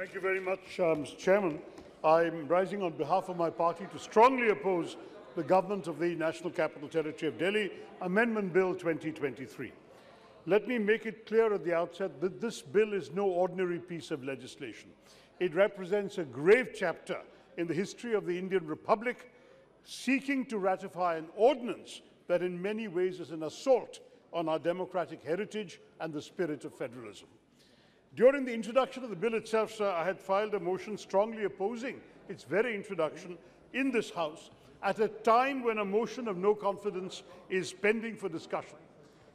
Thank you very much, Mr. Chairman. I'm rising on behalf of my party to strongly oppose the government of the National Capital Territory of Delhi Amendment Bill 2023. Let me make it clear at the outset that this bill is no ordinary piece of legislation. It represents a grave chapter in the history of the Indian Republic, seeking to ratify an ordinance that in many ways is an assault on our democratic heritage and the spirit of federalism. During the introduction of the bill itself, sir, I had filed a motion strongly opposing its very introduction in this House at a time when a motion of no confidence is pending for discussion.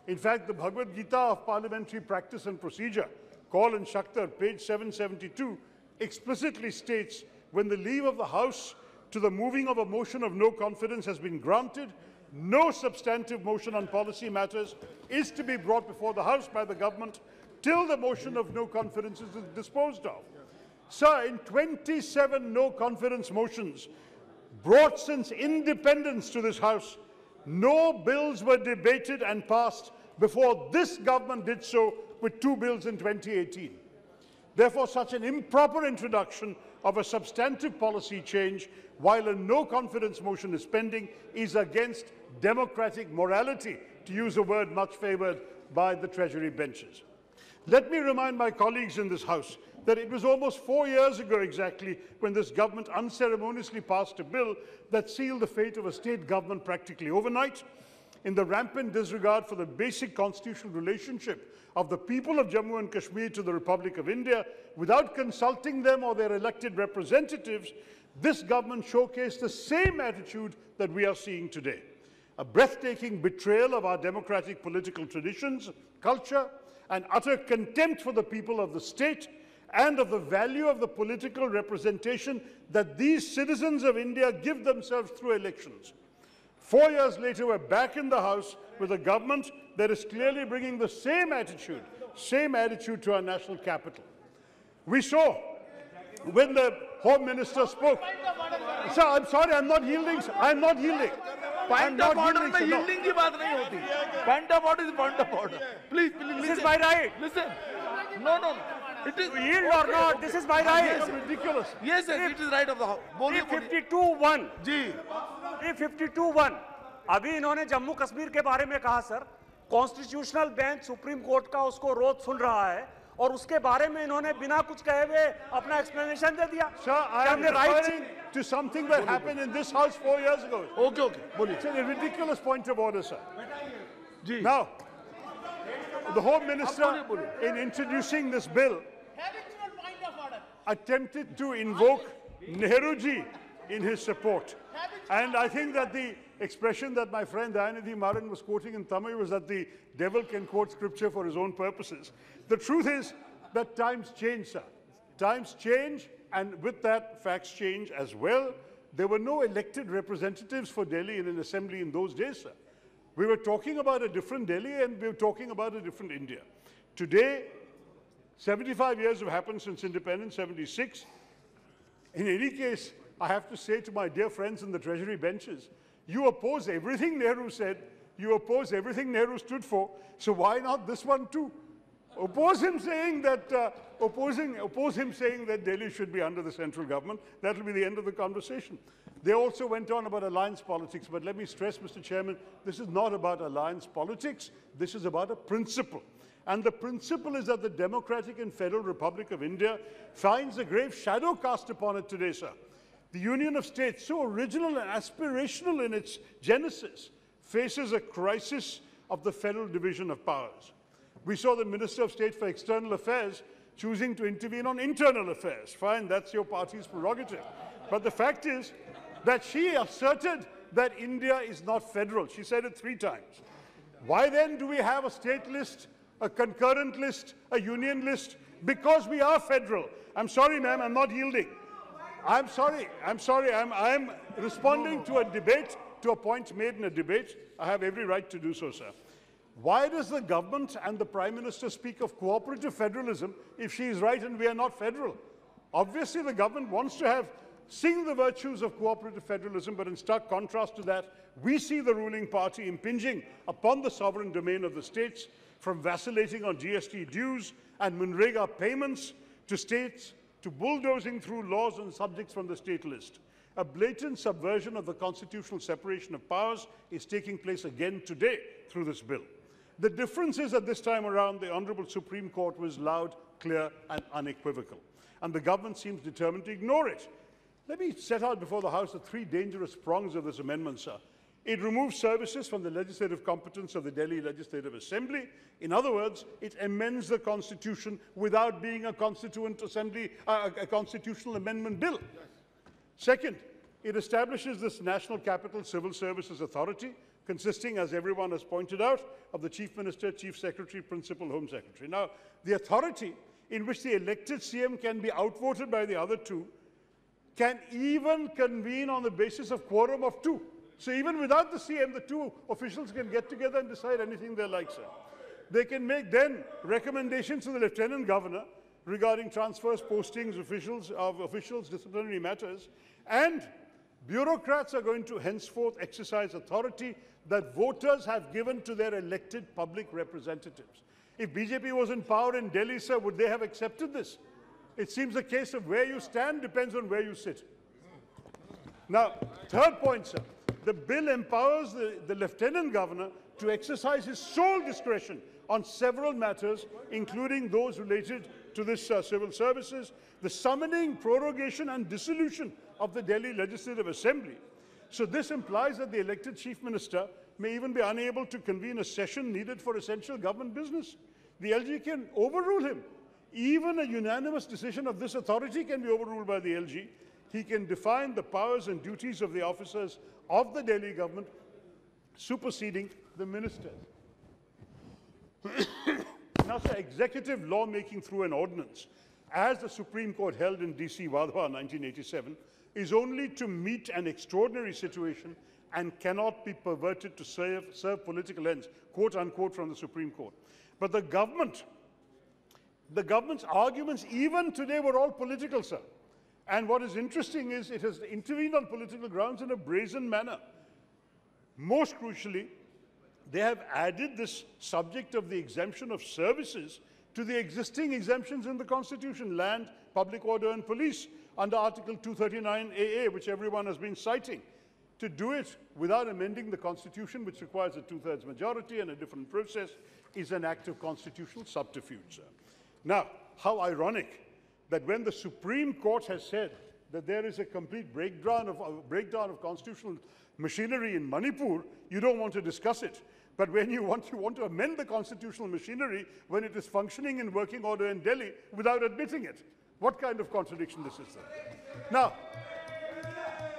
In fact, the Bhagavad Gita of Parliamentary Practice and Procedure, Kaul and Shaktar, page 772, explicitly states when the leave of the House to the moving of a motion of no confidence has been granted, no substantive motion on policy matters is to be brought before the House by the government till the motion of no confidence is disposed of. Sir, in 27 no confidence motions brought since independence to this House, no bills were debated and passed before this government did so with 2 bills in 2018. Therefore, such an improper introduction of a substantive policy change while a no-confidence motion is pending is against democratic morality, to use a word much favoured by the Treasury benches. Let me remind my colleagues in this House that it was almost 4 years ago exactly when this government unceremoniously passed a bill that sealed the fate of a state government practically overnight, in the rampant disregard for the basic constitutional relationship of the people of Jammu and Kashmir to the Republic of India, without consulting them or their elected representatives. This government showcased the same attitude that we are seeing today. A breathtaking betrayal of our democratic political traditions, culture, and utter contempt for the people of the state and of the value of the political representation that these citizens of India give themselves through elections. 4 years later, we're back in the House with a government that is clearly bringing the same attitude to our national capital. We saw when the Home Minister spoke. Sir, I'm sorry, I'm not yielding. I'm not yielding. Point of order, sir, no. Point of order is point of order. Please, please. This is my right. Listen. No, no, no. It is yield or not. This is my right. Yes, ridiculous. Yes, sir, it is right of the House. 352(1). जी. 352(1). अभी इन्होंने जम्मू कश्मीर के बारे में कहा sir. Constitutional bench supreme court का उसको रोज सुन रहा है और उसके बारे में इन्होंने बिना कुछ कहे हुए अपना एक्सप्लेनेशन दे दिया. हमने write to something that happened in this House 4 years ago. Okay, okay. It's a ridiculous point of order, sir. Now, the Home Minister, in introducing this bill, attempted to invoke Nehruji in his support. And I think that the expression that my friend Dayanidhi Maran was quoting in Tamil was that the devil can quote scripture for his own purposes. The truth is that times change, sir. Times change, and with that, facts change as well. There were no elected representatives for Delhi in an assembly in those days, sir. We were talking about a different Delhi and we were talking about a different India. Today, 75 years have happened since independence, 76. In any case, I have to say to my dear friends in the Treasury benches, you oppose everything Nehru said, you oppose everything Nehru stood for, so why not this one too? Oppose him saying that Delhi should be under the central government. That will be the end of the conversation. They also went on about alliance politics, but let me stress, Mr. Chairman, this is not about alliance politics. This is about a principle. And the principle is that the Democratic and Federal Republic of India finds a grave shadow cast upon it today, sir. The Union of States, so original and aspirational in its genesis, faces a crisis of the federal division of powers. We saw the Minister of State for External Affairs choosing to intervene on internal affairs. Fine, that's your party's prerogative. But the fact is that she asserted that India is not federal. She said it 3 times. Why then do we have a state list, a concurrent list, a union list? Because we are federal. I'm sorry, ma'am, I'm not yielding. I'm sorry. I'm responding to a debate, to a point made in a debate. I have every right to do so, sir. Why does the government and the Prime Minister speak of cooperative federalism if she is right and we are not federal? Obviously, the government wants to sing the virtues of cooperative federalism, but in stark contrast to that, we see the ruling party impinging upon the sovereign domain of the states, from vacillating on GST dues and MNREGA payments to states to bulldozing through laws and subjects from the state list. A blatant subversion of the constitutional separation of powers is taking place again today through this bill. The difference is that this time around, the Honourable Supreme Court was loud, clear and unequivocal, and the government seems determined to ignore it. Let me set out before the House the three dangerous prongs of this amendment, sir. It removes services from the legislative competence of the Delhi Legislative Assembly. In other words, it amends the Constitution without being a Constituent Assembly, a constitutional amendment bill. Yes. Second, it establishes this National Capital Civil Services Authority, consisting, as everyone has pointed out, of the Chief Minister, Chief Secretary, Principal Home Secretary. Now, the authority in which the elected CM can be outvoted by the other two can even convene on the basis of quorum of two. So even without the CM, the two officials can get together and decide anything they like, sir. They can make then recommendations to the Lieutenant Governor regarding transfers, postings, officials, disciplinary matters, and bureaucrats are going to henceforth exercise authority that voters have given to their elected public representatives. If BJP was in power in Delhi, sir, would they have accepted this? It seems the case of where you stand depends on where you sit. Now, third point, sir. The bill empowers the Lieutenant Governor to exercise his sole discretion on several matters, including those related to this civil services, the summoning, prorogation and dissolution of the Delhi Legislative Assembly. So this implies that the elected Chief Minister may even be unable to convene a session needed for essential government business. The LG can overrule him. Even a unanimous decision of this authority can be overruled by the LG. He can define the powers and duties of the officers of the Delhi government, superseding the ministers. Now, sir, executive lawmaking through an ordinance, as the Supreme Court held in D.C. Wadhwa 1987, is only to meet an extraordinary situation and cannot be perverted to serve political ends, quote unquote, from the Supreme Court. But the government's arguments even today were all political, sir. And what is interesting is it has intervened on political grounds in a brazen manner. Most crucially, they have added this subject of the exemption of services to the existing exemptions in the Constitution, land, public order and police, under Article 239 AA, which everyone has been citing. To do it without amending the Constitution, which requires a two-thirds majority and a different process, is an act of constitutional subterfuge, sir. Now, how ironic that when the Supreme Court has said that there is a complete breakdown of constitutional machinery in Manipur, you don't want to discuss it. But when you want to amend the constitutional machinery when it is functioning in working order in Delhi without admitting it. What kind of contradiction this is, sir? Now,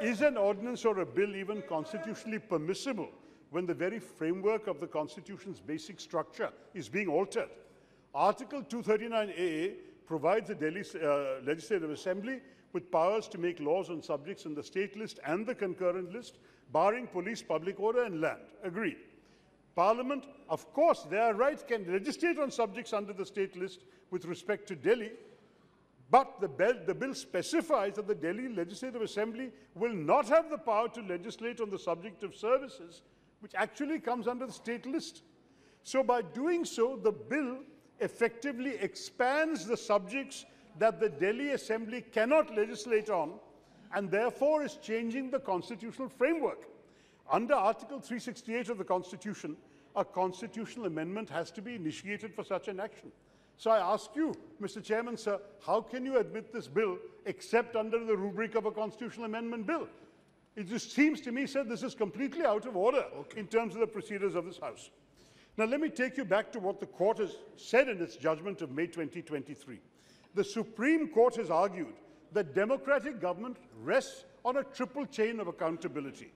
is an ordinance or a bill even constitutionally permissible when the very framework of the Constitution's basic structure is being altered? Article 239 AA provides the Delhi Legislative Assembly with powers to make laws on subjects in the state list and the concurrent list, barring police, public order, and land. Agreed. Parliament, of course, their right can legislate on subjects under the state list with respect to Delhi, but the bill specifies that the Delhi Legislative Assembly will not have the power to legislate on the subject of services, which actually comes under the state list. So by doing so, the bill effectively expands the subjects that the Delhi Assembly cannot legislate on, and therefore is changing the constitutional framework. Under Article 368 of the Constitution, a constitutional amendment has to be initiated for such an action. So I ask you, Mr. Chairman, sir, how can you admit this bill except under the rubric of a constitutional amendment bill? It just seems to me, sir, this is completely out of order in terms of the procedures of this House. Now, let me take you back to what the Court has said in its judgment of May 2023. The Supreme Court has argued that democratic government rests on a triple chain of accountability.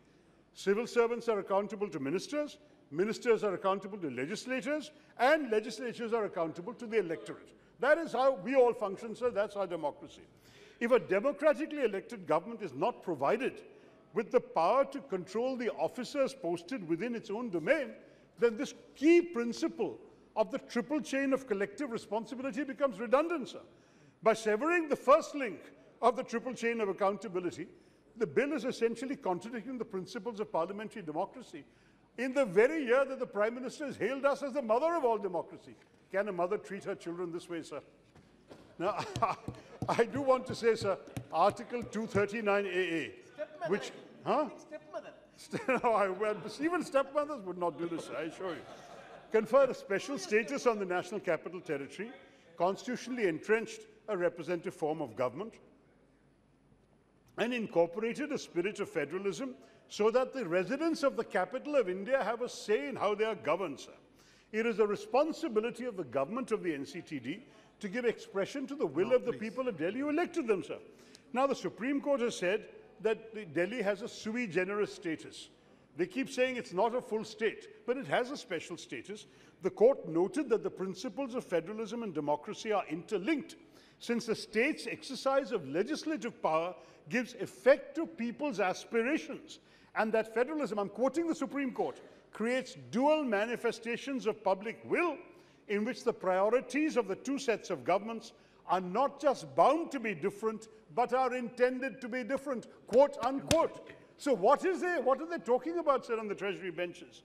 Civil servants are accountable to ministers, ministers are accountable to legislators, and legislatures are accountable to the electorate. That is how we all function, sir. That's our democracy. If a democratically elected government is not provided with the power to control the officers posted within its own domain, then this key principle of the triple chain of collective responsibility becomes redundant, sir. By severing the first link of the triple chain of accountability, the bill is essentially contradicting the principles of parliamentary democracy in the very year that the Prime Minister has hailed us as the mother of all democracy. Can a mother treat her children this way, sir? Now, I do want to say, sir, Article 239 AA, which, well, even stepmothers would not do this, I assure you. Confer a special status on the National Capital Territory, constitutionally entrenched a representative form of government, and incorporated a spirit of federalism so that the residents of the capital of India have a say in how they are governed, sir. It is the responsibility of the government of the NCTD to give expression to the will of the people of Delhi who elected them, sir. Now, the Supreme Court has said that Delhi has a sui generis status. They keep saying it's not a full state, but it has a special status. The court noted that the principles of federalism and democracy are interlinked, since the state's exercise of legislative power gives effect to people's aspirations, and that federalism, I'm quoting the Supreme Court, creates dual manifestations of public will in which the priorities of the two sets of governments are not just bound to be different, but are intended to be different, quote unquote. So what are they talking about, sir, on the Treasury benches?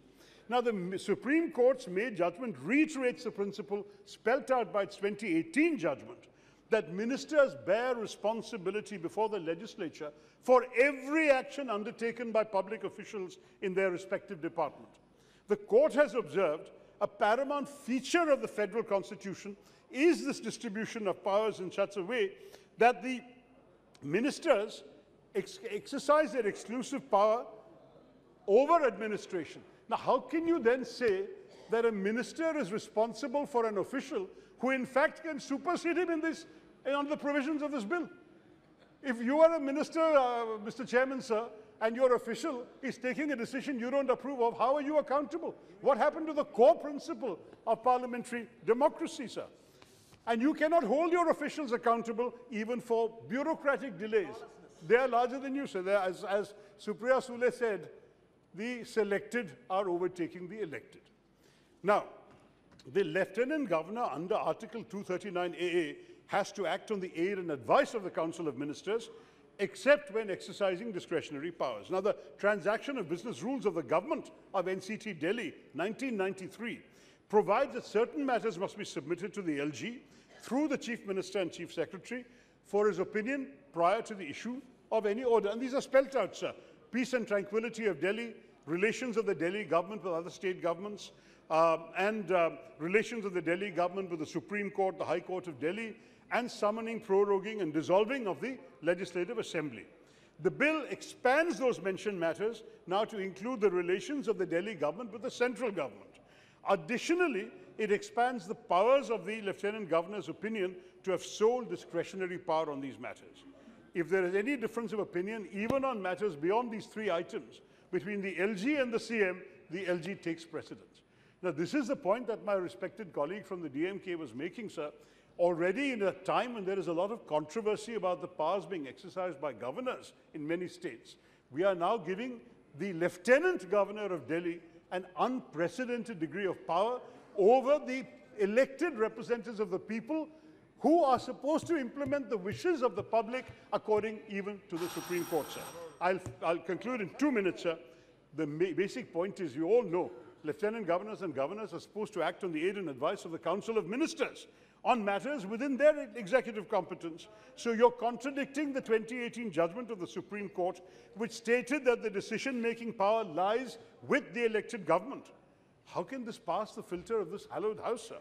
Now, the Supreme Court's May judgment reiterates the principle spelt out by its 2018 judgment that ministers bear responsibility before the legislature for every action undertaken by public officials in their respective department. The court has observed a paramount feature of the federal constitution is this distribution of powers in such a way that the ministers exercise their exclusive power over administration. Now, how can you then say that a minister is responsible for an official who in fact can supersede him in this, under the provisions of this bill? If you are a minister, Mr. Chairman, sir, and your official is taking a decision you don't approve of, how are you accountable? What happened to the core principle of parliamentary democracy, sir? And you cannot hold your officials accountable even for bureaucratic delays. They are larger than you, sir. They are, as Supriya Sule said, the selected are overtaking the elected. Now, the Lieutenant Governor under Article 239 AA has to act on the aid and advice of the Council of Ministers, except when exercising discretionary powers. Now, the Transaction of Business Rules of the Government of NCT Delhi, 1993, provides that certain matters must be submitted to the LG through the Chief Minister and Chief Secretary for his opinion prior to the issue of any order. And these are spelt out, sir. Peace and tranquility of Delhi, relations of the Delhi government with other state governments, relations of the Delhi government with the Supreme Court, the High Court of Delhi, and summoning, proroguing, and dissolving of the Legislative Assembly. The bill expands those mentioned matters now to include the relations of the Delhi government with the central government. Additionally, it expands the powers of the Lieutenant Governor's opinion to have sole discretionary power on these matters. If there is any difference of opinion, even on matters beyond these three items, between the LG and the CM, the LG takes precedence. Now, this is the point that my respected colleague from the DMK was making, sir. Already in a time when there is a lot of controversy about the powers being exercised by governors in many states, we are now giving the Lieutenant Governor of Delhi an unprecedented degree of power over the elected representatives of the people who are supposed to implement the wishes of the public according even to the Supreme Court, sir. I'll conclude in 2 minutes, sir. The basic point is, you all know, Lieutenant Governors and Governors are supposed to act on the aid and advice of the Council of Ministers on matters within their executive competence. So you're contradicting the 2018 judgment of the Supreme Court, which stated that the decision-making power lies with the elected government. How can this pass the filter of this hallowed house, sir?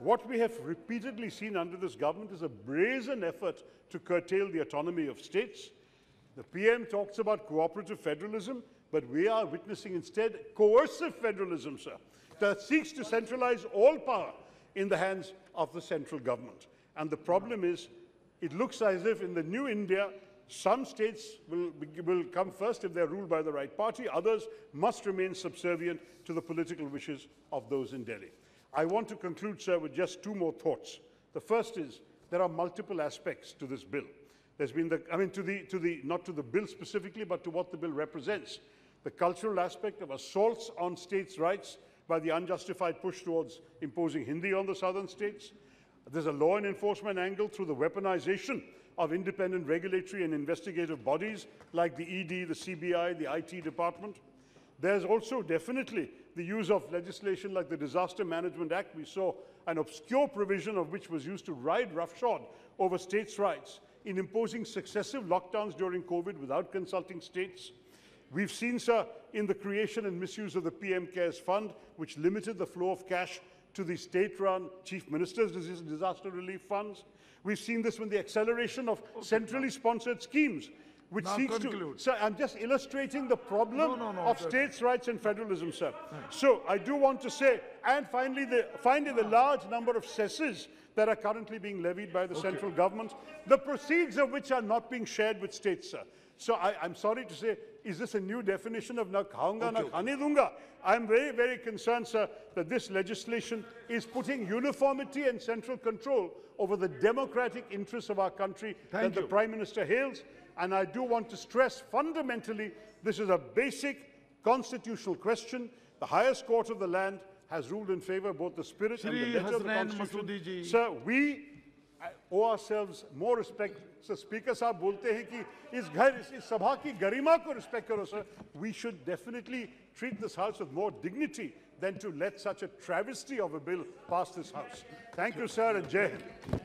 What we have repeatedly seen under this government is a brazen effort to curtail the autonomy of states. The PM talks about cooperative federalism, but we are witnessing instead coercive federalism, sir, that seeks to centralize all power in the hands of the central government. And the problem is, it looks as if in the new India, some states will come first if they're ruled by the right party. Others must remain subservient to the political wishes of those in Delhi. I want to conclude, sir, with just two more thoughts. The first is, there are multiple aspects to this bill. There's been the, not to the bill specifically, but to what the bill represents. The cultural aspect of assaults on states' rights by the unjustified push towards imposing Hindi on the southern states. There's a law and enforcement angle through the weaponization of independent regulatory and investigative bodies like the ED, the CBI, the IT department. There's also definitely the use of legislation like the Disaster Management Act. We saw an obscure provision of which was used to ride roughshod over states' rights in imposing successive lockdowns during COVID without consulting states. We've seen, sir, in the creation and misuse of the PM Cares Fund, which limited the flow of cash to the state-run Chief Minister's disaster relief funds. We've seen this when the acceleration of centrally sponsored schemes, which now seeks conclude. To... Sir, I'm just illustrating the problem of states' rights and federalism, sir. So I do want to say, and finally, the large number of cesses that are currently being levied by the central government, the proceeds of which are not being shared with states, sir. So I'm sorry to say, is this a new definition of na khaunga na khane dunga? I'm very, very concerned, sir, that this legislation is putting uniformity and central control over the democratic interests of our country that the Prime Minister hails. And I do want to stress fundamentally, this is a basic constitutional question. The highest court of the land has ruled in favor of both the spirit and the letter of the Constitution. Sir, we owe ourselves more respect. Sir, Speaker Saab bolte hai ki is sabha ki garima ko respect karo, sir. We should definitely treat this House with more dignity than to let such a travesty of a bill pass this House. Thank you, sir, and Jai Hind.